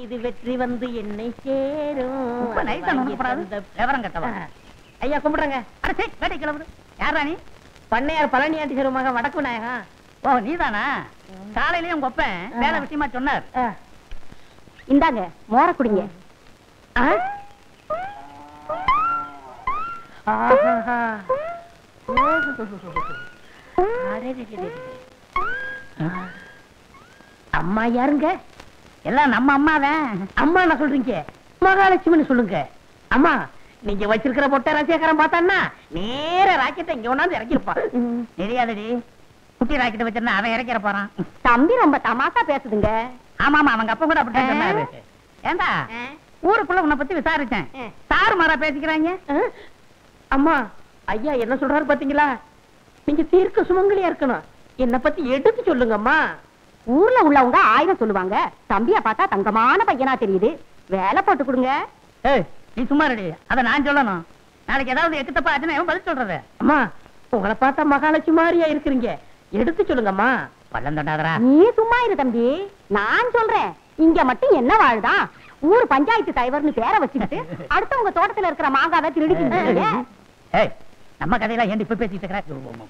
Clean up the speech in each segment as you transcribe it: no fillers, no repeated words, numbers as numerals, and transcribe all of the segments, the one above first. மீது வெற்றி வந்து என்னை சேரும். ஐயா கும்பிடுறாங்க. அரசே வேட்டை கிளம்புது. யாரா நீ? பண்ணையார் பழனியாண்டி சேருமாக வடக்கு நாயகா. ஓ நீதானா? காலையிலேயே உங்க ஒப்பேன் வேலை விஷயமா சொன்னார். இந்தாங்க மோர குடிங்க. அம்மா யாருங்க? எல்லாம் நம்ம அம்மாதான். அம்மா நான் சொல்றீங்க, மகாலட்சுமின்னு சொல்லுங்க. அம்மா நீங்க வச்சிருக்கிற பொட்டை ராசியக்காரன் பார்த்தான்னா நேர ராக்கெட்டை இங்க ஒண்ணாந்து இறக்கிருப்பான். தெரியாதடி, குட்டி ராக்கெட்டை வச்சிருந்தா அவன் இறக்கிற போறான். தம்பி ரொம்ப தமாசா பேசுதுங்க. ஆமா ஆமா, அவங்க அப்ப கூட அப்படித்தான் சொன்னாரு. ஏண்டா ஊருக்குள்ள உன்னை பத்தி விசாரிச்சேன், சாரு மாறா பேசிக்கிறாங்க. அம்மா ஐயா என்ன சொல்றாரு பாத்தீங்களா? நீங்க தீர்க்க சுமங்கலியா இருக்கணும். என்ன பத்தி எடுத்து சொல்லுங்கம்மா. ஊர்ல உள்ளவங்க ஆயிரம் சொல்லுவாங்க, தம்பிய பார்த்தா தங்கமான பையனா தெரியுது, வேலை போட்டு கொடுங்க. நீ சும்மா ரெடி, அத நான் சொல்லணும். நாளைக்கு ஏதாவது எக்கத்தப்பா ஆச்சுன்னா பதில் சொல்றது. அம்மா உங்களை பார்த்தா மகாலட்சுமி மாதிரியா இருக்கிறீங்க, எடுத்து சொல்லுங்கம்மா. பள்ளம் தண்டாதரா, நீ சும்மா இரு தம்பி, நான் சொல்றேன். இங்க மட்டும் என்ன வாழ்தான், ஊர் பஞ்சாயத்து தலைவர்னு பேரை வச்சுக்கிட்டு அடுத்தவங்க தோட்டத்துல இருக்கிற மாங்காவை திருடிக்கிட்டு. ஏய் நம்ம கதையெல்லாம் ஏன் இப்ப பேசிட்டு இருக்கற?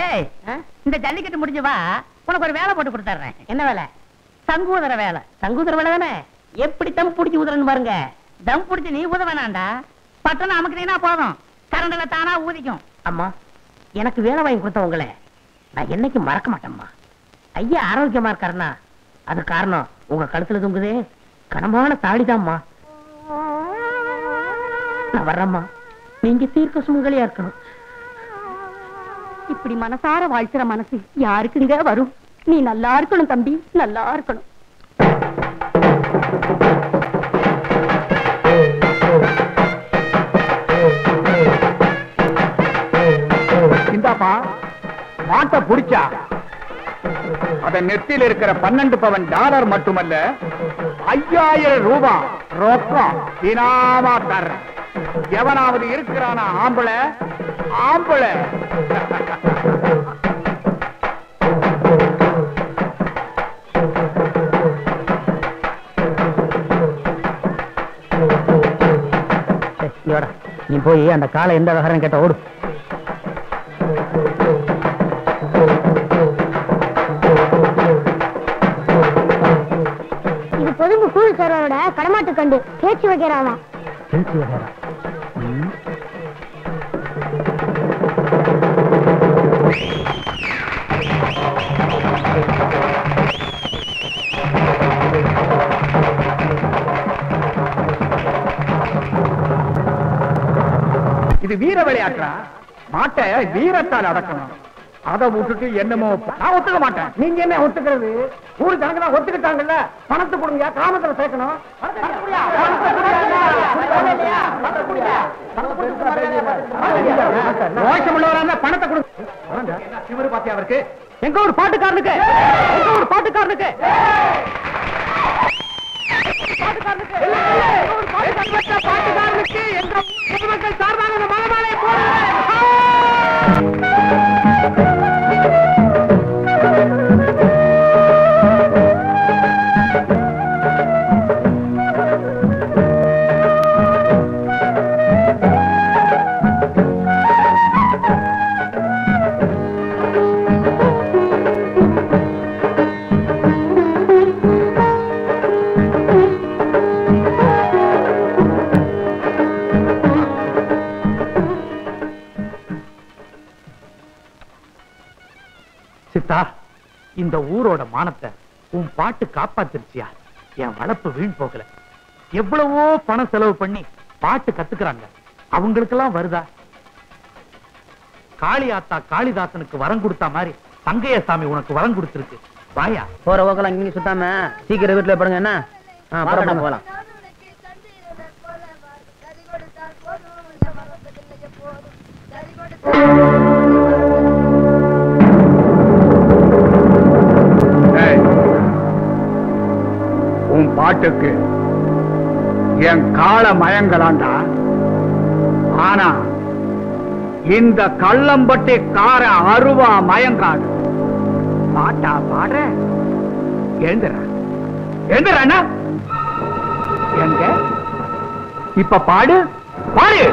ஏய் இந்த ஜல்லிக்கட்டு முடிஞ்சு வா, உனக்கு ஒரு வேலை போட்டு கொடுத்துறேன். என்ன வேலை? சங்குதர வேலை. சங்குதர வேலை தானே? எப்படி தம் பிடிச்சி ஊதுறன்னு பாருங்க. தம் பிடிச்சி நீ ஊத வேணாண்டா, பட்டணம் அமுக்கினா போதும், கரண்டல தானா ஊதிக்கும். அம்மா எனக்கு வேலை வாங்கி கொடுத்தவங்கள நான் என்னைக்கு மறக்க மாட்டேம்மா. ஐயா ஆரோக்கியமா இருக்காருன்னா அது காரணம் உங்க கழுத்துல தூங்குதே கனமான தாடிதான்மா. நான் வர்றம்மா, நீங்க தீர்க்க சுமங்கலியா இருக்கணும். இப்படி மனசார வாழ்த்துற மனசு யாருக்குங்க வரும்? நீ நல்லா இருக்கணும் தம்பி, நல்லா இருக்கணும். இந்தாப்பா மாட்டை புடிச்சா அத நெத்தில இருக்கிற 12 பவன் டாலர் மட்டுமல்ல, 5000 ரூபாய் ரொக்கம் தினாமா தர்ற. எவனாவது இருக்கிறானா ஆம்பளை ஆம்பளை? நீ போய் அந்த காலை எந்த விவகாரம் கேட்ட ஓடு. இது பொதுங்கு கூழ் சரோட கடமாட்டு கண்டு பேச்சு வைக்கிறானா? பேச்சு வைக்கிறா. இது வீர விளையாட்டுறா. மாட்டை வீரத்தால் அடக்கணும். அதை விட்டுட்டு என்னமோ நான் ஒத்துக்க மாட்டேன். நீங்க என்ன ஒத்துக்கிறது? ஊரு ஜனங்க தான் ஒத்துக்கிட்டாங்கல்ல. பணத்தை கொடுங்க, கிராமத்துல சேர்க்கணும். மோசம் உள்ளவரா பணத்தை கொடுங்க. இவரு பாத்தியா அவருக்கு? எங்க ஒரு பாட்டுக்காரனுக்கு, எங்க ஒரு பாட்டுக்காரனுக்கு, பாட்டுக்காரனுக்கு என்ற பொதுமக்கள் சார்பாக அந்த மனமாலையை போடுங்க. இந்த ஊரோட மானத்தை உன் பாட்டு காப்பாத்திருச்சியா? என் வளர்ப்பு வீண் போகல. எவ்வளவோ பணம் செலவு பண்ணி பாட்டு கத்துக்கிறாங்க, அவங்களுக்கெல்லாம் வருதா? காளியாத்தா காளிதாசனுக்கு வரம் கொடுத்த மாதிரி தங்கையசாமி உனக்கு வரம் கொடுத்திருக்கு. வாயா போற போகலாம், இங்க சுத்தாம சீக்கிரம் வீட்டுல போடுங்க. என்ன போகலாம். பாட்டுக்கு என் கால மயங்கலாண்டா. ஆனா இந்த கள்ளம்பட்டி கார அருவா மயங்காடு. பாட்டா பாடுற எழுந்துற எழுந்துறானா? எங்க இப்ப பாடு பாடு.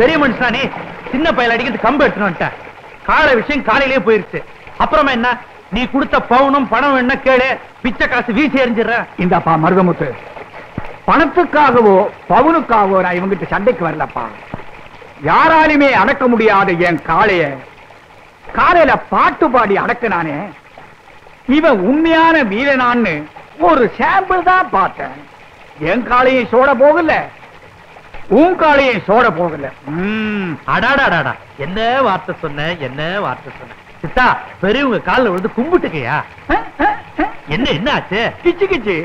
பெரிய மனுஷனானே சின்ன பயல் அடிக்கிறது கம்பு எடுத்துன்னு வந்துட்டேன். கால விஷயம் காலையிலேயே போயிருச்சு. அப்புறமா என்ன, நீ கொடுத்த பவுனும் பணம் என்ன கேளு, பிச்சை காசு வீசி எறிஞ்சிடற. இந்தாப்பா மருதமுத்து, பணத்துக்காகவோ பவுனுக்காகவோ நான் இவங்கிட்ட சண்டைக்கு வரலப்பா. யாராலுமே அடக்க முடியாத என் காளைய காலையில பாட்டு பாடி அடக்க நானே. இவன் உண்மையான வீரனான்னு ஒரு சாம்பிள் தான் பார்த்தேன். என் காளையை சோட போகல, உன் காலையும் சோட போகல. அடாடாடா, என்ன வார்த்தை சொன்ன, என்ன வார்த்தை சொன்ன. சித்தா, பெரியவங்க காலில் விழுந்து கும்பிட்டுக்கையா? என்ன என்ன ஆச்சு? கிச்சு கிச்சு.